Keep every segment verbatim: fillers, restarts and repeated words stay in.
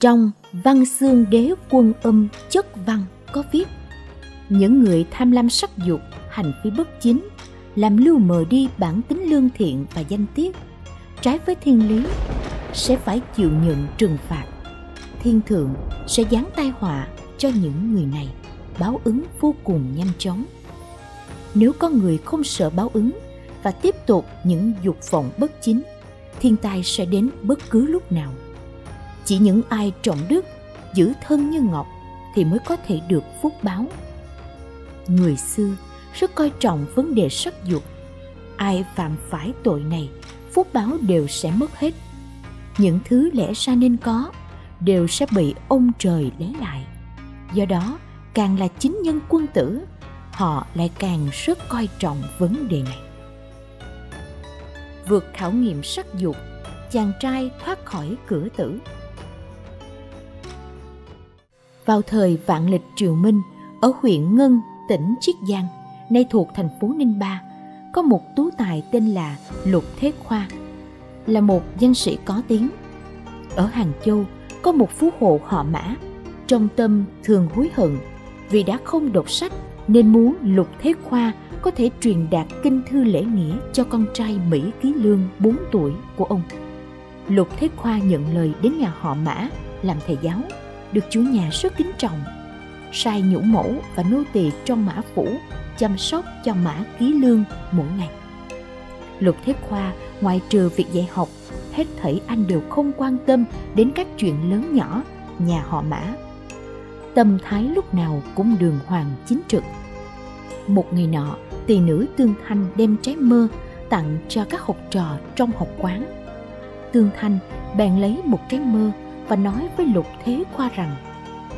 Trong Văn Xương Đế Quân Âm Chất Văn có viết: những người tham lam sắc dục, hành vi bất chính, làm lưu mờ đi bản tính lương thiện và danh tiết, trái với thiên lý, sẽ phải chịu nhận trừng phạt. Thiên thượng sẽ giáng tai họa cho những người này, báo ứng vô cùng nhanh chóng. Nếu có người không sợ báo ứng và tiếp tục những dục vọng bất chính, thiên tai sẽ đến bất cứ lúc nào. Chỉ những ai trọng đức, giữ thân như ngọc thì mới có thể được phúc báo. Người xưa rất coi trọng vấn đề sắc dục. Ai phạm phải tội này, phúc báo đều sẽ mất hết. Những thứ lẽ ra nên có đều sẽ bị ông trời lấy lại. Do đó, càng là chính nhân quân tử, họ lại càng rất coi trọng vấn đề này. Vượt khảo nghiệm sắc dục, chàng trai thoát khỏi cửa tử. Vào thời Vạn Lịch Triều Minh, ở huyện Ngân, tỉnh Chiết Giang, nay thuộc thành phố Ninh Ba, có một tú tài tên là Lục Thế Khoa, là một danh sĩ có tiếng. Ở Hàng Châu có một phú hộ họ Mã, trong tâm thường hối hận vì đã không đọc sách, nên muốn Lục Thế Khoa có thể truyền đạt kinh thư lễ nghĩa cho con trai Mỹ Ký Lương bốn tuổi của ông. Lục Thế Khoa nhận lời đến nhà họ Mã làm thầy giáo, được chủ nhà rất kính trọng, sai nhũ mẫu và nô tỳ trong Mã phủ chăm sóc cho Mã Ký Lương mỗi ngày. Lục Thế Khoa ngoại trừ việc dạy học, hết thảy anh đều không quan tâm đến các chuyện lớn nhỏ nhà họ Mã. Tâm thái lúc nào cũng đường hoàng chính trực. Một ngày nọ, tỳ nữ Tương Thanh đem trái mơ tặng cho các học trò trong học quán. Tương Thanh bèn lấy một trái mơ và nói với Lục Thế Khoa rằng: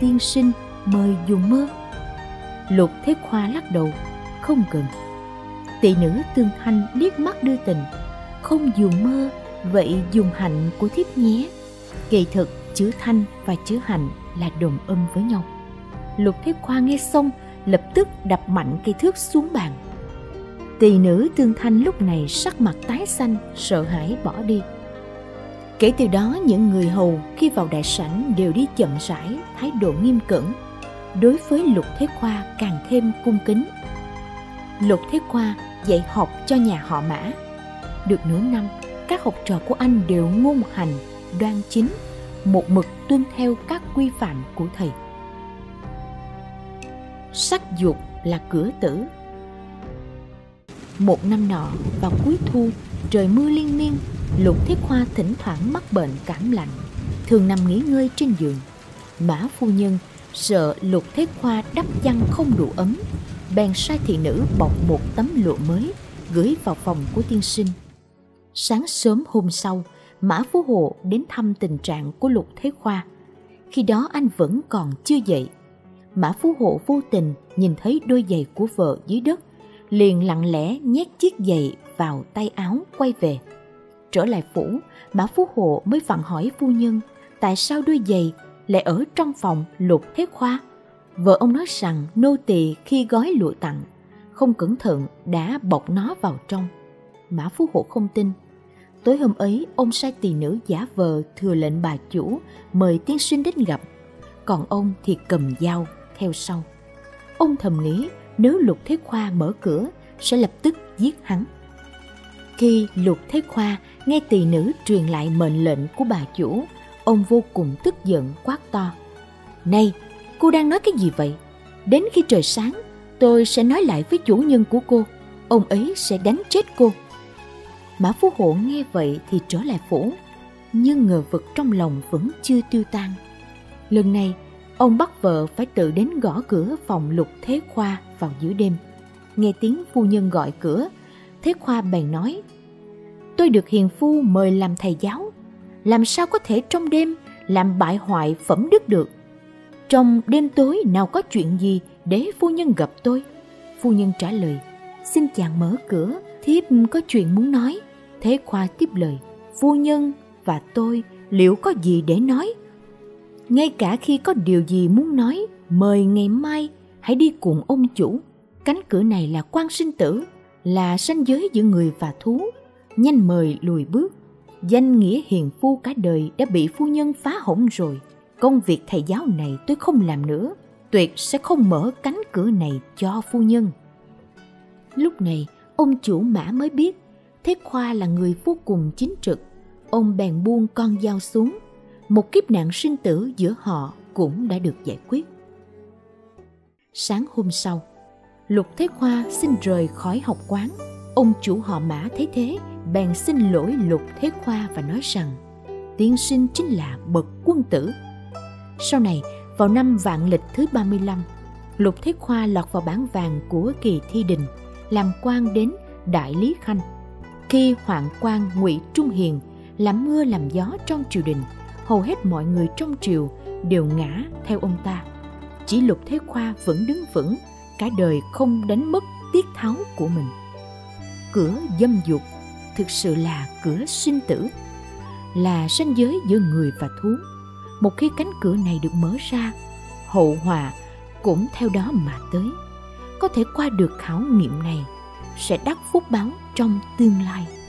tiên sinh mời dùng mơ. Lục Thế Khoa lắc đầu: không cần. Tỳ nữ Tương Thanh liếc mắt đưa tình: không dùng mơ, vậy dùng hạnh của thiếp nhé. Kỳ thực chữ thanh và chữ hạnh là đồng âm với nhau. Lục Thế Khoa nghe xong lập tức đập mạnh cây thước xuống bàn. Tỳ nữ Tương Thanh lúc này sắc mặt tái xanh, sợ hãi bỏ đi. Kể từ đó, những người hầu khi vào đại sảnh đều đi chậm rãi, thái độ nghiêm cẩn, đối với Lục Thế Khoa càng thêm cung kính. Lục Thế Khoa dạy học cho nhà họ Mã. Được nửa năm, các học trò của anh đều ngôn hành đoan chính, một mực tuân theo các quy phạm của thầy. Sắc dục là cửa tử. Một năm nọ, vào cuối thu, trời mưa liên miên, Lục Thế Khoa thỉnh thoảng mắc bệnh cảm lạnh, thường nằm nghỉ ngơi trên giường. Mã phu nhân sợ Lục Thế Khoa đắp chăn không đủ ấm, bèn sai thị nữ bọc một tấm lụa mới gửi vào phòng của tiên sinh. Sáng sớm hôm sau, Mã Phú Hộ đến thăm tình trạng của Lục Thế Khoa. Khi đó anh vẫn còn chưa dậy. Mã Phú Hộ vô tình nhìn thấy đôi giày của vợ dưới đất, liền lặng lẽ nhét chiếc giày vào tay áo quay về. Trở lại phủ, Mã Phú Hộ mới vặn hỏi phu nhân tại sao đôi giày lại ở trong phòng Lục Thế Khoa. Vợ ông nói rằng nô tỳ khi gói lụa tặng, không cẩn thận đã bọc nó vào trong. Mã Phú Hộ không tin. Tối hôm ấy, ông sai tỳ nữ giả vờ thừa lệnh bà chủ mời tiên sinh đến gặp, còn ông thì cầm dao theo sau. Ông thầm nghĩ nếu Lục Thế Khoa mở cửa sẽ lập tức giết hắn. Khi Lục Thế Khoa nghe tỳ nữ truyền lại mệnh lệnh của bà chủ, ông vô cùng tức giận quát to: "Này, cô đang nói cái gì vậy? Đến khi trời sáng, tôi sẽ nói lại với chủ nhân của cô, ông ấy sẽ đánh chết cô." Mã Phú Hộ nghe vậy thì trở lại phủ, nhưng ngờ vực trong lòng vẫn chưa tiêu tan. Lần này, ông bắt vợ phải tự đến gõ cửa phòng Lục Thế Khoa vào giữa đêm. Nghe tiếng phu nhân gọi cửa, Thế Khoa bèn nói: "Tôi được hiền phu mời làm thầy giáo, làm sao có thể trong đêm làm bại hoại phẩm đức được? Trong đêm tối nào có chuyện gì để phu nhân gặp tôi?" Phu nhân trả lời: "Xin chàng mở cửa, thiếp có chuyện muốn nói." Thế Khoa tiếp lời: "Phu nhân và tôi liệu có gì để nói? Ngay cả khi có điều gì muốn nói, mời ngày mai hãy đi cùng ông chủ. Cánh cửa này là quan sinh tử, là ranh giới giữa người và thú, nhanh mời lùi bước. Danh nghĩa hiền phu cả đời đã bị phu nhân phá hỏng rồi, Công việc thầy giáo này tôi không làm nữa, tuyệt sẽ không mở cánh cửa này cho phu nhân. Lúc này, ông chủ Mã mới biết Thế Khoa là người vô cùng chính trực. Ông bèn buông con dao xuống. Một kiếp nạn sinh tử giữa họ cũng đã được giải quyết. Sáng hôm sau, Lục Thế Khoa xin rời khỏi học quán. Ông chủ họ Mã thấy thế, bèn xin lỗi Lục Thế Khoa và nói rằng tiên sinh chính là bậc quân tử. Sau này, vào năm Vạn Lịch thứ ba mươi lăm, Lục Thế Khoa lọt vào bảng vàng của kỳ thi đình, làm quan đến Đại Lý Khanh. Khi hoạn quan Ngụy Trung Hiền làm mưa làm gió trong triều đình, hầu hết mọi người trong triều đều ngã theo ông ta. Chỉ Lục Thế Khoa vẫn đứng vững, cả đời không đánh mất tiết tháo của mình. Cửa dâm dục thực sự là cửa sinh tử, là ranh giới giữa người và thú. Một khi cánh cửa này được mở ra, hậu họa cũng theo đó mà tới. Có thể qua được khảo nghiệm này sẽ đắc phúc báo trong tương lai.